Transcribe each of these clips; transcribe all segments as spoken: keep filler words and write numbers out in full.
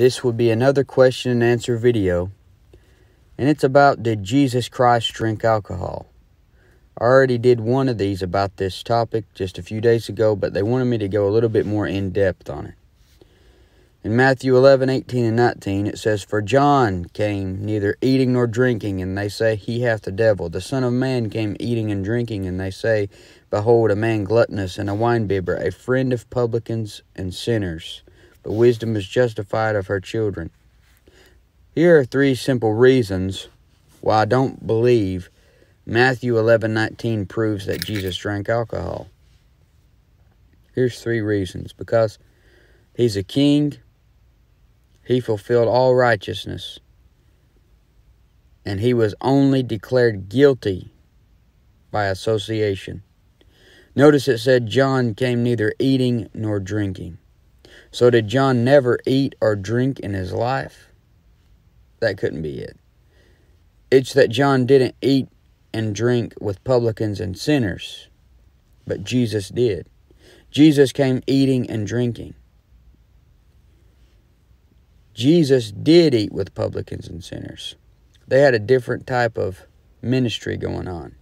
This would be another question and answer video, and it's about, did Jesus Christ drink alcohol? I already did one of these about this topic just a few days ago, but they wanted me to go a little bit more in depth on it. In Matthew eleven, eighteen, and nineteen, it says, "For John came neither eating nor drinking, and they say, He hath the devil. The Son of Man came eating and drinking, and they say, Behold, a man gluttonous and a winebibber, a friend of publicans and sinners. But wisdom is justified of her children." Here are three simple reasons why I don't believe Matthew eleven, nineteen proves that Jesus drank alcohol. Here's three reasons. Because He's a king. He fulfilled all righteousness, and He was only declared guilty by association. Notice it said John came neither eating nor drinking. So did John never eat or drink in his life? That couldn't be it. It's that John didn't eat and drink with publicans and sinners, but Jesus did. Jesus came eating and drinking. Jesus did eat with publicans and sinners. They had a different type of ministry going on.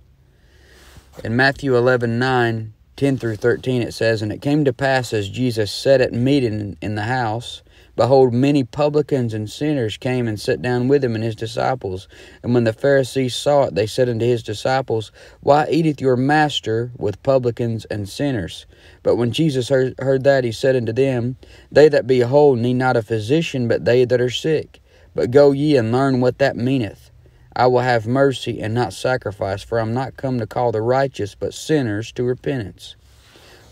In Matthew eleven, nine, ten through thirteen, it says, "And it came to pass, as Jesus sat at meat in the house, behold, many publicans and sinners came and sat down with Him and His disciples. And when the Pharisees saw it, they said unto His disciples, Why eateth your master with publicans and sinners? But when Jesus heard, heard that, He said unto them, They that be whole need not a physician, but they that are sick. But go ye and learn what that meaneth. I will have mercy and not sacrifice, for I am not come to call the righteous, but sinners to repentance."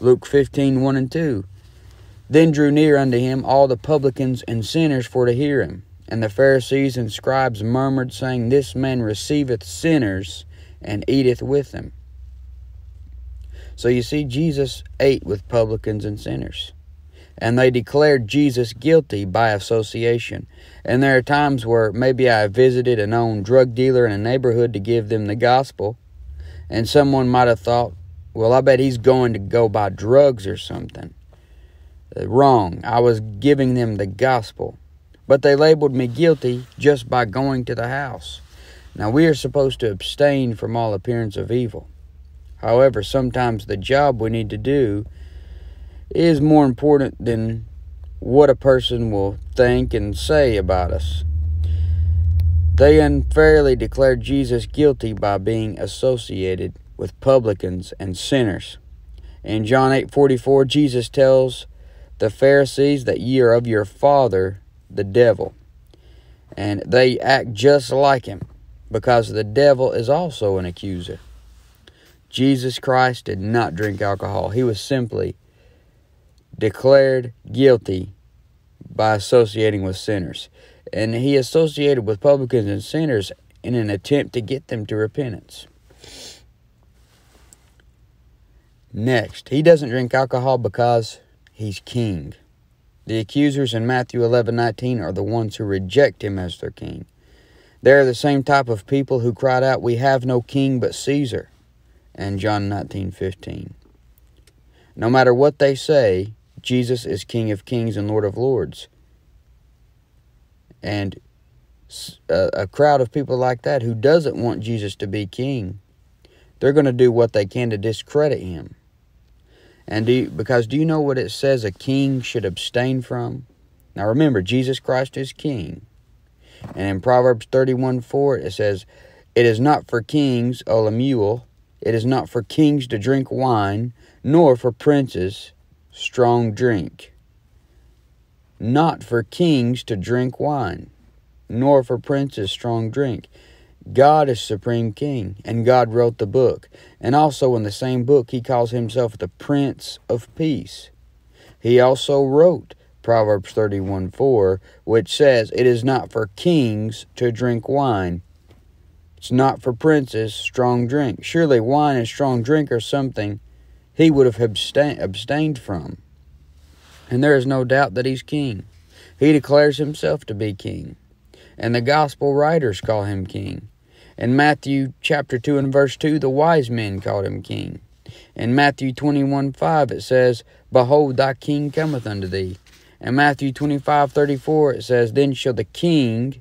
Luke fifteen, one and two. "Then drew near unto Him all the publicans and sinners for to hear Him. And the Pharisees and scribes murmured, saying, This man receiveth sinners, and eateth with them." So you see, Jesus ate with publicans and sinners, and they declared Jesus guilty by association. And there are times where maybe I visited a known drug dealer in a neighborhood to give them the gospel, and someone might have thought, well, I bet he's going to go buy drugs or something. Wrong. I was giving them the gospel, but they labeled me guilty just by going to the house. Now, we are supposed to abstain from all appearance of evil. However, sometimes the job we need to do is more important than what a person will think and say about us. They unfairly declared Jesus guilty by being associated with publicans and sinners. In John eight forty-four, Jesus tells the Pharisees that ye are of your father, the devil, and they act just like him, because the devil is also an accuser. Jesus Christ did not drink alcohol. He was simply declared guilty by associating with sinners, and He associated with publicans and sinners in an attempt to get them to repentance. Next, He doesn't drink alcohol because He's king. The accusers in Matthew eleven, nineteen are the ones who reject Him as their king. They are the same type of people who cried out, "We have no king but Caesar," and John nineteen, fifteen. No matter what they say, Jesus is King of Kings and Lord of Lords. And a crowd of people like that who doesn't want Jesus to be king, they're going to do what they can to discredit Him. And do you, because do you know what it says a king should abstain from? Now remember, Jesus Christ is king. And in Proverbs thirty-one, four, it says, "It is not for kings, O Lemuel, it is not for kings to drink wine, nor for princes strong drink." Not for kings to drink wine, nor for princes strong drink. God is supreme king, and God wrote the book. And also in the same book, He calls Himself the Prince of Peace. He also wrote Proverbs thirty-one, four, which says, "It is not for kings to drink wine. It's not for princes strong drink." Surely wine and strong drink are something He would have abstain, abstained from. And there is no doubt that He's king. He declares Himself to be king, and the gospel writers call Him king. In Matthew chapter two and verse two, the wise men called Him king. In Matthew twenty-one, five, it says, "Behold, thy king cometh unto thee." In Matthew twenty-five, thirty-four, it says, "Then shall the king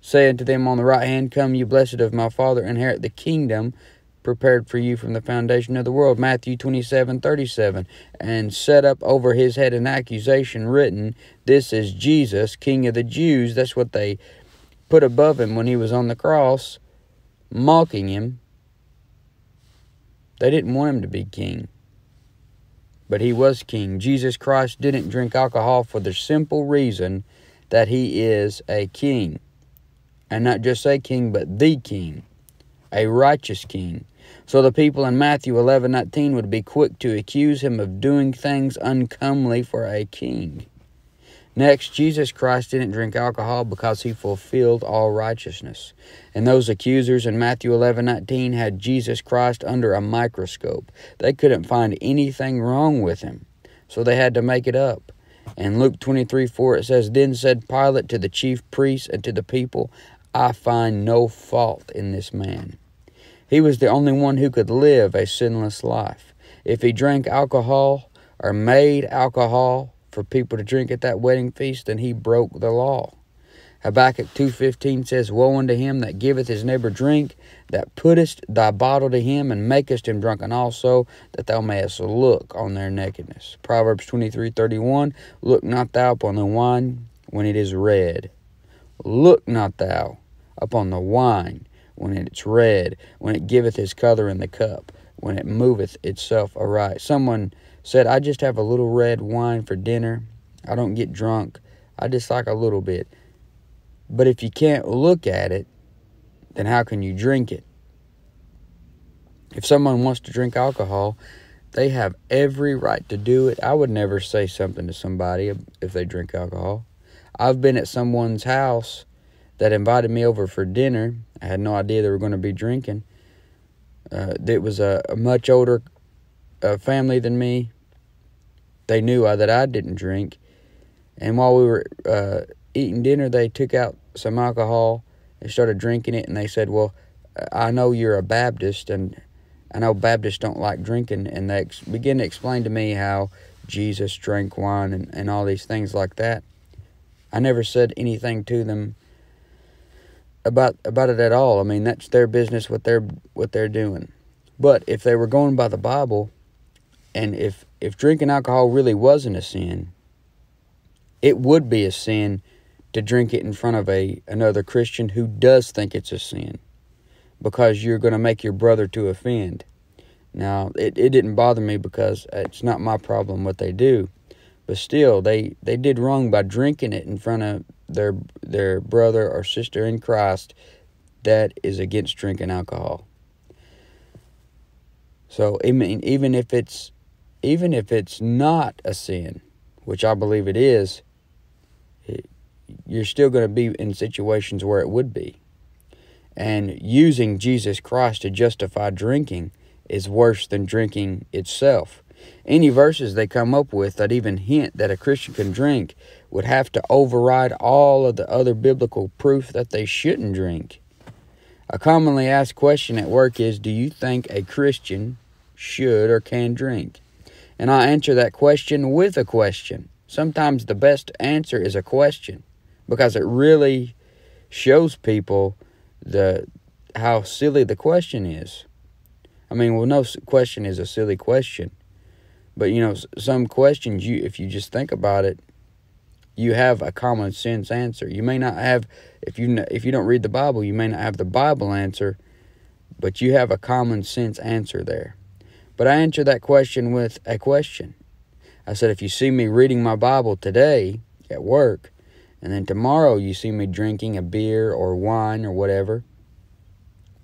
say unto them on the right hand, Come, you blessed of my Father, inherit the kingdom prepared for you from the foundation of the world." Matthew twenty-seven, thirty-seven, "And set up over his head an accusation written, This is Jesus, King of the Jews." That's what they put above him when he was on the cross, mocking him. They didn't want him to be king, but he was king. Jesus Christ didn't drink alcohol for the simple reason that he is a king. And not just a king, but the king, a righteous king. So the people in Matthew eleven nineteen would be quick to accuse him of doing things uncomely for a king. Next, Jesus Christ didn't drink alcohol because he fulfilled all righteousness. And those accusers in Matthew eleven nineteen had Jesus Christ under a microscope. They couldn't find anything wrong with him, so they had to make it up. In Luke twenty-three, four, it says, "Then said Pilate to the chief priests and to the people, I find no fault in this man." He was the only one who could live a sinless life. If he drank alcohol or made alcohol for people to drink at that wedding feast, then he broke the law. Habakkuk two fifteen says, "Woe unto him that giveth his neighbor drink, that puttest thy bottle to him, and makest him drunken also, that thou mayest look on their nakedness." Proverbs twenty-three, thirty-one, "Look not thou upon the wine when it is red." Look not thou upon the wine when it is red, when it giveth his color in the cup, when it moveth itself aright. Someone said, "I just have a little red wine for dinner. I don't get drunk. I just like a little bit." But if you can't look at it, then how can you drink it? If someone wants to drink alcohol, they have every right to do it. I would never say something to somebody if they drink alcohol. I've been at someone's house that invited me over for dinner. I had no idea they were going to be drinking. Uh, it was a, a much older uh, family than me. They knew I, that I didn't drink. And while we were uh, eating dinner, they took out some alcohol and started drinking it. And they said, "Well, I know you're a Baptist, and I know Baptists don't like drinking." And they ex began to explain to me how Jesus drank wine and, and all these things like that. I never said anything to them about about it at all. I mean, that's their business, what they're what they're doing. But if they were going by the Bible, and if if drinking alcohol really wasn't a sin, it would be a sin to drink it in front of a another Christian who does think it's a sin, because you're going to make your brother to offend. Now, it, it didn't bother me because it's not my problem what they do. But still, they, they did wrong by drinking it in front of their their brother or sister in Christ that is against drinking alcohol. So I mean, even if it's even if it's not a sin, which I believe it is, it, you're still going to be in situations where it would be. And using Jesus Christ to justify drinking is worse than drinking itself. Any verses they come up with that even hint that a Christian can drink would have to override all of the other biblical proof that they shouldn't drink. A commonly asked question at work is, "Do you think a Christian should or can drink?" And I answer that question with a question. Sometimes the best answer is a question, because it really shows people the how silly the question is. I mean, well, no question is a silly question. But, you know, some questions, you if you just think about it, you have a common sense answer. You may not have, if you, if you don't read the Bible, you may not have the Bible answer, but you have a common sense answer there. But I answer that question with a question. I said, if you see me reading my Bible today at work, and then tomorrow you see me drinking a beer or wine or whatever,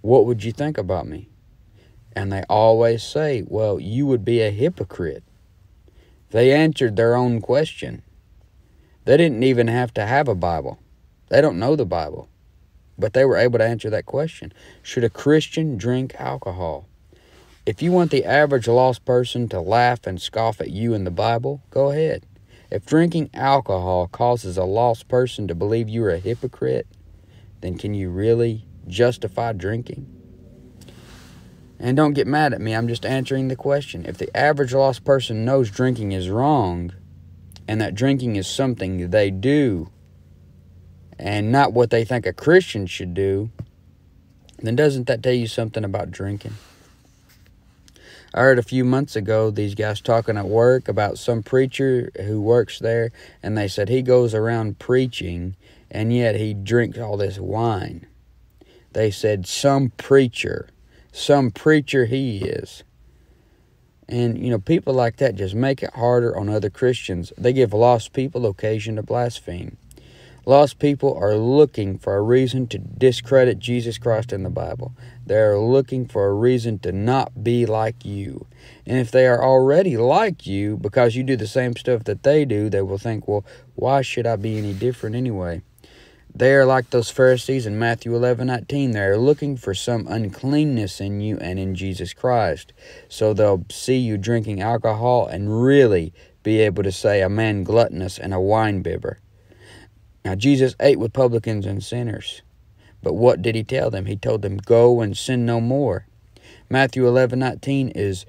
what would you think about me? And they always say, "Well, you would be a hypocrite." They answered their own question. They didn't even have to have a Bible. They don't know the Bible. But they were able to answer that question. Should a Christian drink alcohol? If you want the average lost person to laugh and scoff at you in the Bible, go ahead. If drinking alcohol causes a lost person to believe you're a hypocrite, then can you really justify drinking? And don't get mad at me, I'm just answering the question. If the average lost person knows drinking is wrong, and that drinking is something they do and not what they think a Christian should do, then doesn't that tell you something about drinking? I heard a few months ago these guys talking at work about some preacher who works there, and they said he goes around preaching, and yet he drinks all this wine. They said, some preacher, some preacher he is. And, you know, people like that just make it harder on other Christians. They give lost people occasion to blaspheme. Lost people are looking for a reason to discredit Jesus Christ and the Bible. They are looking for a reason to not be like you. And if they are already like you because you do the same stuff that they do, they will think, well, why should I be any different anyway? They are like those Pharisees in Matthew eleven nineteen. They are looking for some uncleanness in you and in Jesus Christ. So they'll see you drinking alcohol and really be able to say, a man gluttonous and a wine bibber. Now, Jesus ate with publicans and sinners, but what did he tell them? He told them, go and sin no more. Matthew eleven nineteen is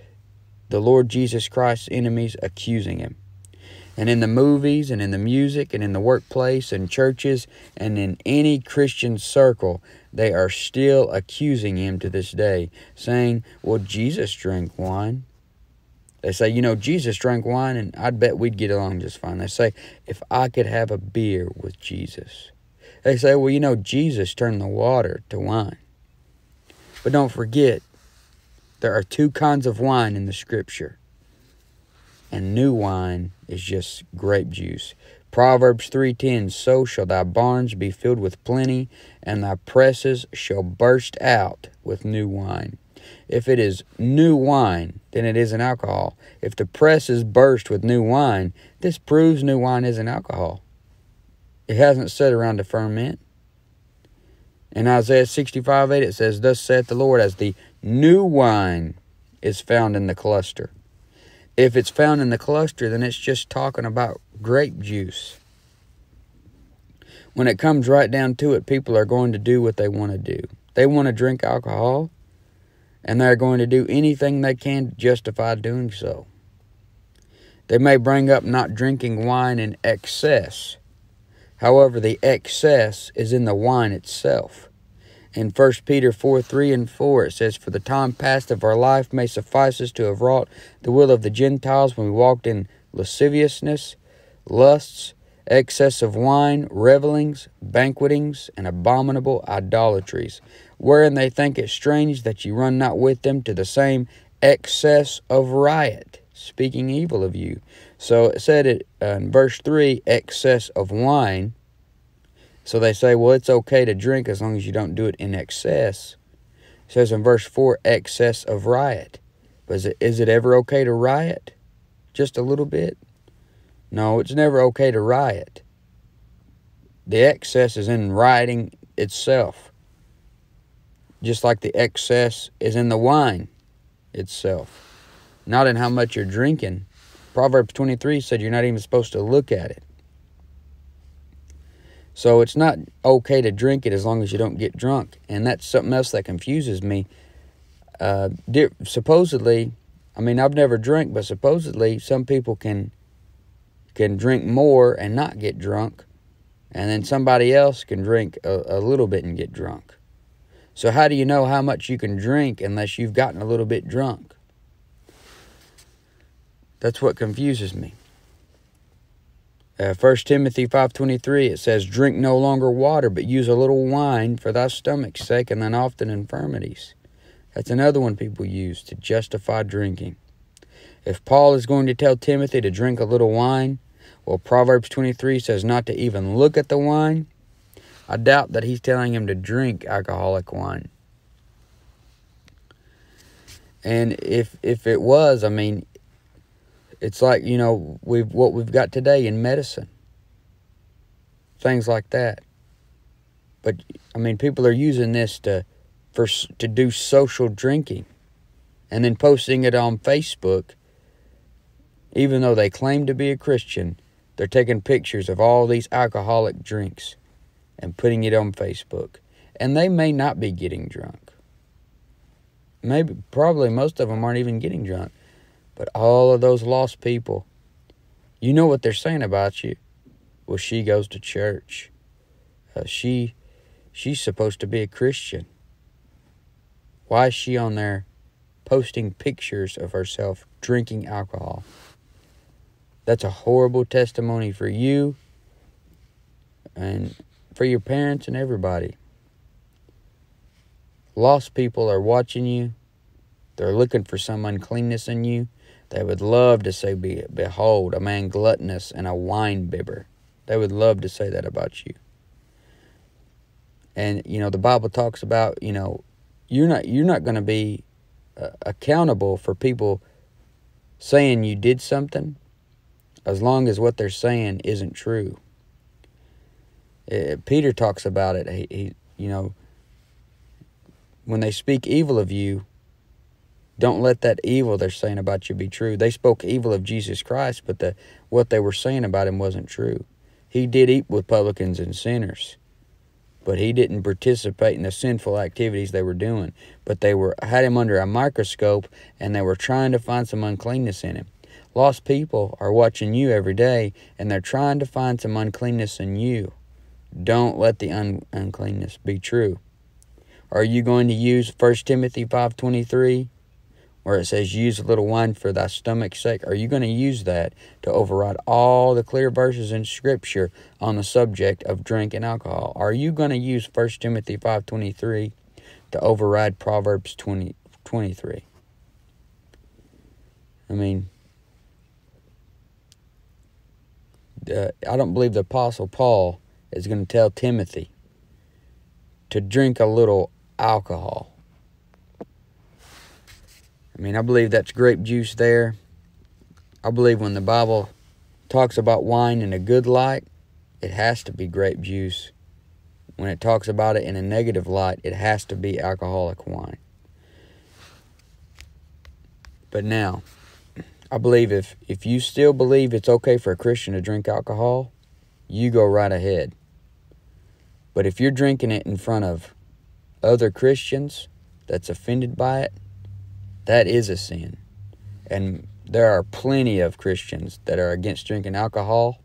the Lord Jesus Christ's enemies accusing him. And in the movies and in the music and in the workplace and churches and in any Christian circle, they are still accusing him to this day, saying, well, Jesus drank wine. They say, you know, Jesus drank wine, and I'd bet we'd get along just fine. They say, if I could have a beer with Jesus. They say, well, you know, Jesus turned the water to wine. But don't forget, there are two kinds of wine in the Scripture. And new wine is just grape juice. Proverbs three ten, so shall thy barns be filled with plenty, and thy presses shall burst out with new wine. If it is new wine, then it isn't alcohol. If the press is burst with new wine, this proves new wine isn't alcohol. It hasn't sat around to ferment. In Isaiah sixty-five eight, it says, thus saith the Lord, as the new wine is found in the cluster. If it's found in the cluster, then it's just talking about grape juice. When it comes right down to it, people are going to do what they want to do. They want to drink alcohol, and they're going to do anything they can to justify doing so. They may bring up not drinking wine in excess. However, the excess is in the wine itself. In First Peter four three and four, it says, for the time past of our life may suffice us to have wrought the will of the Gentiles when we walked in lasciviousness, lusts, excess of wine, revelings, banquetings, and abominable idolatries, wherein they think it strange that you run not with them to the same excess of riot, speaking evil of you. So it said it uh, in verse three, excess of wine. So they say, well, it's okay to drink as long as you don't do it in excess. It says in verse four, excess of riot. But is it, is it ever okay to riot? Just a little bit? No, it's never okay to riot. The excess is in rioting itself, just like the excess is in the wine itself, not in how much you're drinking. Proverbs twenty-three said you're not even supposed to look at it. So it's not okay to drink it as long as you don't get drunk. And that's something else that confuses me. Uh, supposedly, I mean, I've never drank, but supposedly some people can... can drink more and not get drunk, and then somebody else can drink a, a little bit and get drunk. So how do you know how much you can drink unless you've gotten a little bit drunk? That's what confuses me. Uh, First Timothy five twenty-three, it says, drink no longer water, but use a little wine for thy stomach's sake and thine often infirmities. That's another one people use to justify drinking. If Paul is going to tell Timothy to drink a little wine, well, Proverbs twenty-three says not to even look at the wine. I doubt that he's telling him to drink alcoholic wine. And if if it was, I mean, it's like, you know, we've what we've got today in medicine. Things like that. But, I mean, people are using this to, for, to do social drinking, and then posting it on Facebook. Even though they claim to be a Christian, they're taking pictures of all these alcoholic drinks and putting it on Facebook. And they may not be getting drunk. Maybe, probably most of them aren't even getting drunk. But all of those lost people, You know what they're saying about you. Well, she goes to church. Uh, she, she's supposed to be a Christian. Why is she on there posting pictures of herself drinking alcohol? That's a horrible testimony for you and for your parents and everybody. Lost people are watching you. They're looking for some uncleanness in you. They would love to say, behold, a man gluttonous and a wine-bibber. They would love to say that about you. And, you know, the Bible talks about, you know, you're not, you're not going to be uh, accountable for people saying you did something as long as what they're saying isn't true. It, Peter talks about it. He, he, you know, when they speak evil of you, don't let that evil they're saying about you be true. They spoke evil of Jesus Christ, but the, what they were saying about him wasn't true. He did eat with publicans and sinners, but he didn't participate in the sinful activities they were doing. But they were had him under a microscope, and they were trying to find some uncleanness in him. Lost people are watching you every day, and they're trying to find some uncleanness in you. Don't let the un uncleanness be true. Are you going to use First Timothy five twenty-three? Where it says, use a little wine for thy stomach's sake. Are you going to use that to override all the clear verses in Scripture on the subject of drink and alcohol? Are you going to use First Timothy five twenty-three to override Proverbs twenty, twenty-three? I mean, uh, I don't believe the Apostle Paul is going to tell Timothy to drink a little alcohol. I mean, I believe that's grape juice there. I believe when the Bible talks about wine in a good light, it has to be grape juice. When it talks about it in a negative light, it has to be alcoholic wine. But now, I believe if, if you still believe it's okay for a Christian to drink alcohol, you go right ahead. But if you're drinking it in front of other Christians that's offended by it, that is a sin. And there are plenty of Christians that are against drinking alcohol,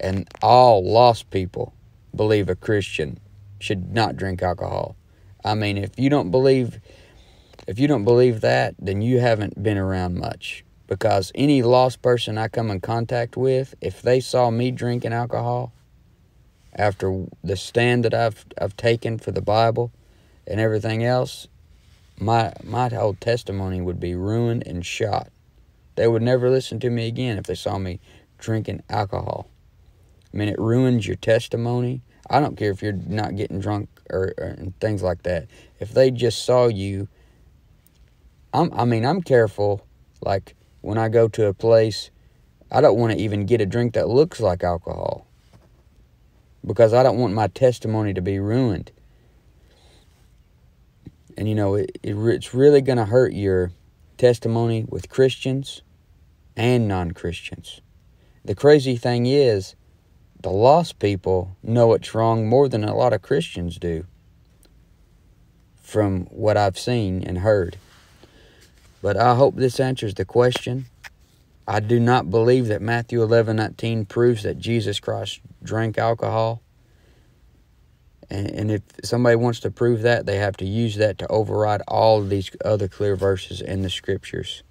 and all lost people believe a Christian should not drink alcohol. I mean, if you don't believe if you don't believe that, then you haven't been around much, because any lost person I come in contact with, if they saw me drinking alcohol after the stand that I've I've taken for the Bible and everything else, My, my whole testimony would be ruined and shot. They would never listen to me again if they saw me drinking alcohol. I mean, it ruins your testimony. I don't care if you're not getting drunk or, or and things like that. If they just saw you, I'm, I mean, I'm careful. Like, when I go to a place, I don't want to even get a drink that looks like alcohol, because I don't want my testimony to be ruined. And, you know, it, it it's really going to hurt your testimony with Christians and non-Christians. The crazy thing is, the lost people know it's wrong more than a lot of Christians do, from what I've seen and heard. But I hope this answers the question. I do not believe that Matthew eleven nineteen proves that Jesus Christ drank alcohol. And if somebody wants to prove that, they have to use that to override all of these other clear verses in the Scriptures.